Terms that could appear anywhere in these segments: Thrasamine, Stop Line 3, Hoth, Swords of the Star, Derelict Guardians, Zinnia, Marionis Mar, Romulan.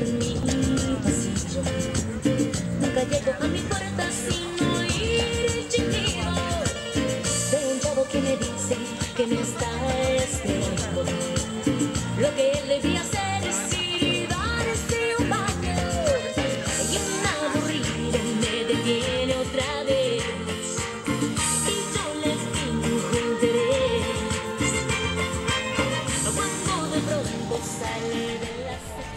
por mi pasillo. Nunca llego a mi puerta sin oír el chillido de un chavo que me dice que me está esperando. Lo que él debía hacer es ir y darse un baño. Alguien aburrida me detiene otra vez y yo le finjo interés. Cuando de pronto sale de la sala.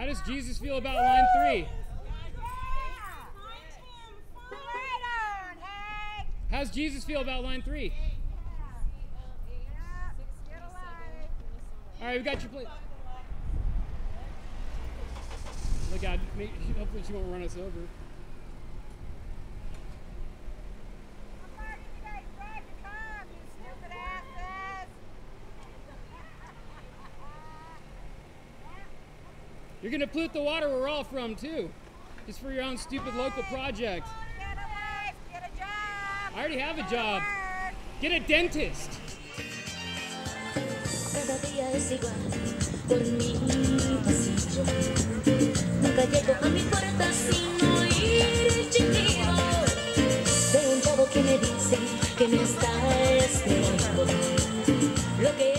How does Jesus feel about line 3? How does Jesus feel about line 3? All right, we got your plate. Look out, hopefully she won't run us over. You're going to pollute the water we're all from, too. Just for your own stupid local project. Get a life, get a job. I already have a job. Get a dentist. Cada día es igual por mi pasillo. Nunca llego a mi puerta sin oír el chillido de un chavo que me dice que me está esperando. Lo que